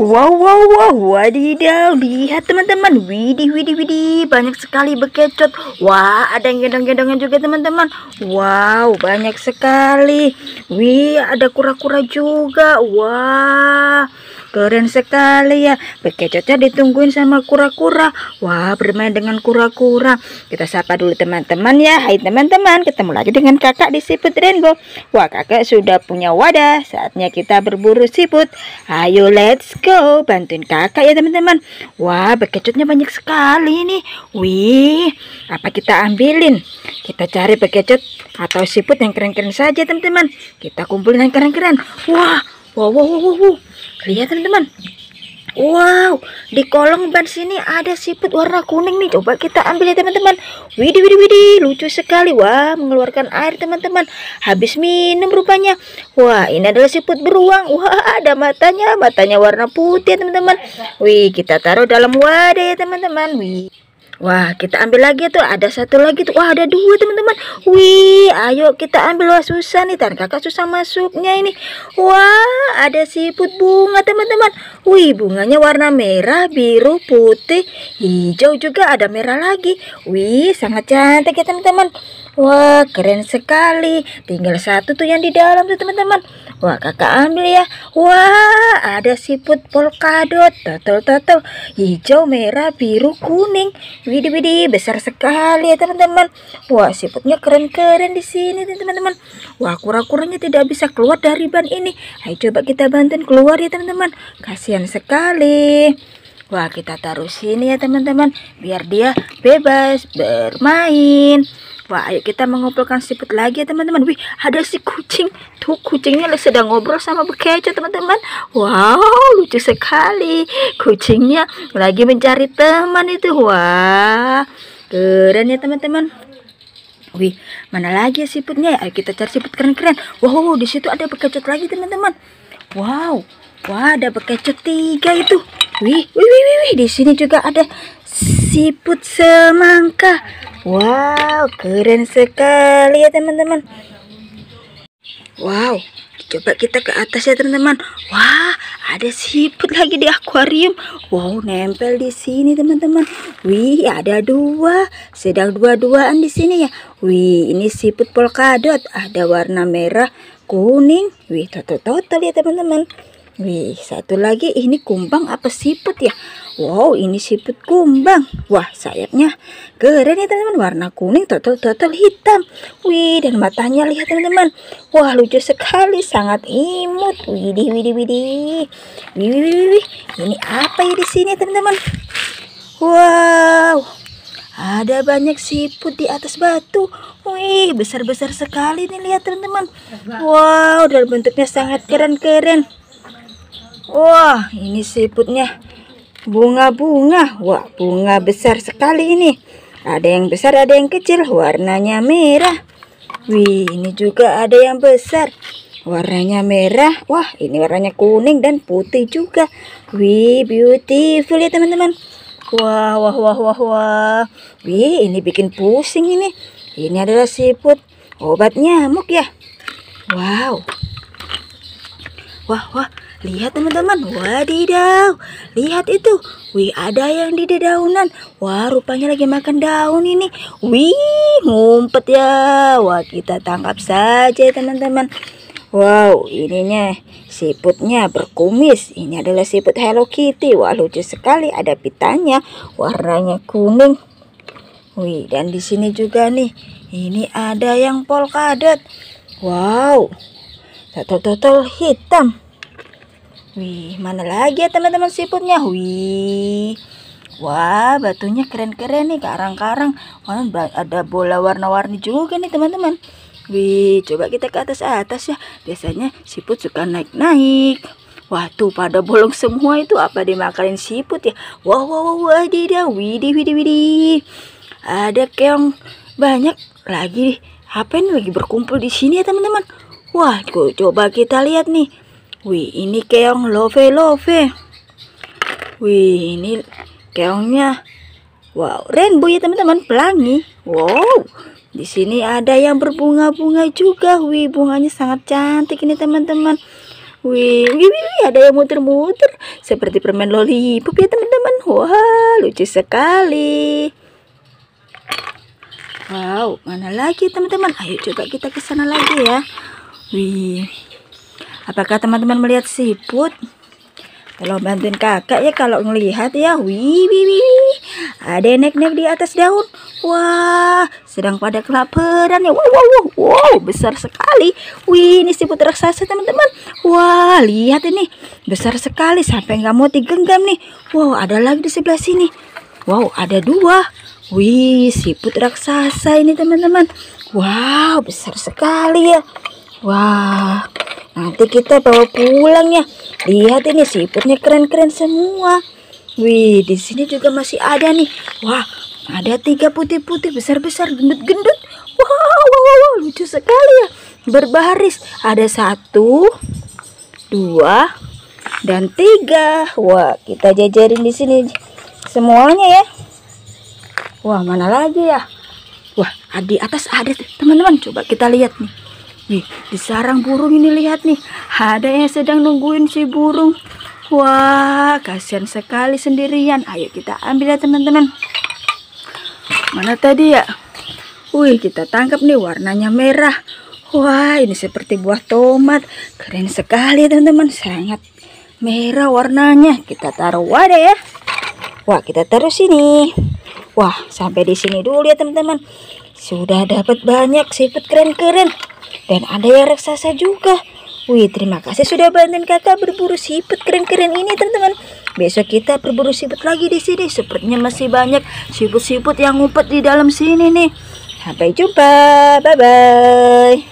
Wow, wow, wow, wadidaw. Lihat teman-teman, widih, widih, widih. Banyak sekali bekecot. Wah, ada yang gendong-gendongan juga teman-teman. Wow, banyak sekali. Wih, ada kura-kura juga. Wah, keren sekali ya. Bekecotnya ditungguin sama kura-kura. Wah, bermain dengan kura-kura. Kita sapa dulu teman-teman ya. Hai teman-teman, ketemu lagi dengan kakak di Siput Rainbow. Wah, kakak sudah punya wadah. Saatnya kita berburu siput. Ayo, let's go. Bantuin kakak ya teman-teman. Wah, bekecotnya banyak sekali nih. Wih, apa kita ambilin? Kita cari bekecot atau siput yang keren-keren saja teman-teman. Kita kumpulin yang keren-keren. Wah, wow, wow, wow, wow. Lihat teman-teman. Wow, di kolong ban sini ada siput warna kuning nih. Coba kita ambil ya teman-teman. Widih, widih, widih, lucu sekali. Wah, mengeluarkan air teman-teman. Habis minum rupanya. Wah, ini adalah siput beruang. Wah, ada matanya. Matanya warna putih teman-teman. Wih, kita taruh dalam wadah ya teman-teman. Wih. Wah, kita ambil lagi tuh. Ada satu lagi tuh. Wah, ada dua teman-teman. Wih, ayo kita ambil. Wah, susah nih. Tangan kakak susah masuknya ini. Wah, ada siput bunga teman-teman. Wih, bunganya warna merah, biru, putih, hijau juga. Ada merah lagi. Wih, sangat cantik ya teman-teman. Wah, keren sekali. Tinggal satu tuh yang di dalam tuh teman-teman. Wah, kakak ambil ya. Wah, ada siput polkadot. Total-total hijau, merah, biru, kuning. Widih-widih, besar sekali ya teman-teman. Wah, siputnya keren-keren di sini teman-teman. Wah, kura-kuranya tidak bisa keluar dari ban ini. Ayo coba kita bantuin keluar ya teman-teman. Kasihan sekali. Wah, kita taruh sini ya teman-teman, biar dia bebas bermain. Wah, ayo kita mengumpulkan siput lagi ya teman-teman. Wih, ada si kucing. Tuh, kucingnya sedang ngobrol sama bekecot teman-teman. Wow, lucu sekali. Kucingnya lagi mencari teman itu. Wah, keren ya teman-teman. Wih, mana lagi ya siputnya? Ayo kita cari siput keren-keren. Wow, di situ ada bekecot lagi teman-teman. Wow, wah, ada bekecot 3 itu. Wih, wih, wih, wih, di sini juga ada siput semangka. Wow, keren sekali ya teman-teman. Wow, coba kita ke atas ya teman-teman. Wah, ada siput lagi di akuarium. Wow, nempel di sini teman-teman. Wih, ada dua, sedang dua-duaan di sini ya. Wih, ini siput polkadot. Ada warna merah, kuning. Wih, total-total ya teman-teman. Wih, satu lagi, ini kumbang apa siput ya? Wow, ini siput kumbang. Wah, sayapnya keren ya teman-teman. Warna kuning, total-total hitam. Wih, dan matanya lihat teman-teman. Wah, lucu sekali, sangat imut. Widih, widih, widih. Wih, wih, wih. Ini apa ya di sini teman-teman? Wow, ada banyak siput di atas batu. Wih, besar-besar sekali nih, lihat teman-teman. Wow, dan bentuknya sangat keren-keren. Wah, ini siputnya bunga-bunga. Wah, bunga besar sekali ini. Ada yang besar, ada yang kecil. Warnanya merah. Wih, ini juga ada yang besar. Warnanya merah. Wah, ini warnanya kuning dan putih juga. Wih, beautiful ya teman-teman. Wah, wah, wah, wah, wah. Wih, ini bikin pusing ini. Ini adalah siput obat nyamuk ya. Wow. Wah, wah. Lihat teman-teman, wadidaw. Lihat itu, wih, ada yang di dedaunan. Wah, rupanya lagi makan daun ini. Wih, ngumpet ya. Wah, kita tangkap saja teman-teman. Wow, ininya siputnya berkumis. Ini adalah siput Hello Kitty. Wah, lucu sekali, ada pitanya. Warnanya kuning. Wih, dan di sini juga nih, ini ada yang polkadot. Wow, total-total hitam. Wih, mana lagi ya teman-teman siputnya? Wih, wah, batunya keren-keren nih, karang-karang. Wah, ada bola warna-warni juga nih teman-teman. Wih, coba kita ke atas-atas ya. Biasanya siput suka naik-naik. Wah, tuh pada bolong semua itu. Apa dimakanin siput ya? Wah, wah, wah, wah, wadidaw, widih, widih, widih. Ada keong banyak lagi. Apa ini lagi berkumpul di sini ya teman-teman? Wah, coba kita lihat nih. Wih, ini keong love. Wih, ini keongnya. Wow, rainbow ya teman-teman, pelangi. Wow, di sini ada yang berbunga-bunga juga. Wih, bunganya sangat cantik ini teman-teman. Wih, wih, wih, ada yang muter-muter seperti permen lollipop ya teman-teman. Wah, lucu sekali. Wow, mana lagi teman-teman? Ayo coba kita ke sana lagi ya. Wih, apakah teman-teman melihat siput? Tolong bantuin kakak ya kalau ngelihat ya. Wih, wih, wih. Ada yang naik-naik di atas daun. Wah, sedang pada kelaparan ya. Wow, wow, wow, wow, besar sekali. Wih, ini siput raksasa teman-teman. Wah, lihat ini, besar sekali sampai nggak mau digenggam nih. Wow, ada lagi di sebelah sini. Wow, ada dua. Wih, siput raksasa ini teman-teman. Wow, besar sekali ya. Wah, nanti kita bawa pulang ya. Lihat ini siputnya keren-keren semua. Wih, di sini juga masih ada nih. Wah, ada tiga putih-putih besar-besar gendut-gendut. Wow, wow, wow, lucu sekali ya. Berbaris. Ada 1, 2, dan 3. Wah, kita jajarin di sini semuanya ya. Wah, mana lagi ya? Wah, di atas ada teman-teman. Coba kita lihat nih. Nih, di sarang burung ini lihat nih, ada yang sedang nungguin si burung. Wah, kasihan sekali sendirian. Ayo kita ambil ya teman-teman. Mana tadi ya? Wih, kita tangkap nih, warnanya merah. Wah, ini seperti buah tomat. Keren sekali ya teman-teman, sangat merah warnanya. Kita taruh wadah ya. Wah, kita taruh sini. Wah, sampai di sini dulu ya teman-teman. Sudah dapat banyak siput keren-keren. Dan ada yang raksasa juga. Wih, terima kasih sudah bantuin kakak berburu siput keren-keren ini teman-teman. Besok kita berburu siput lagi di sini. Sepertinya masih banyak siput-siput yang ngumpet di dalam sini nih. Sampai jumpa, bye-bye.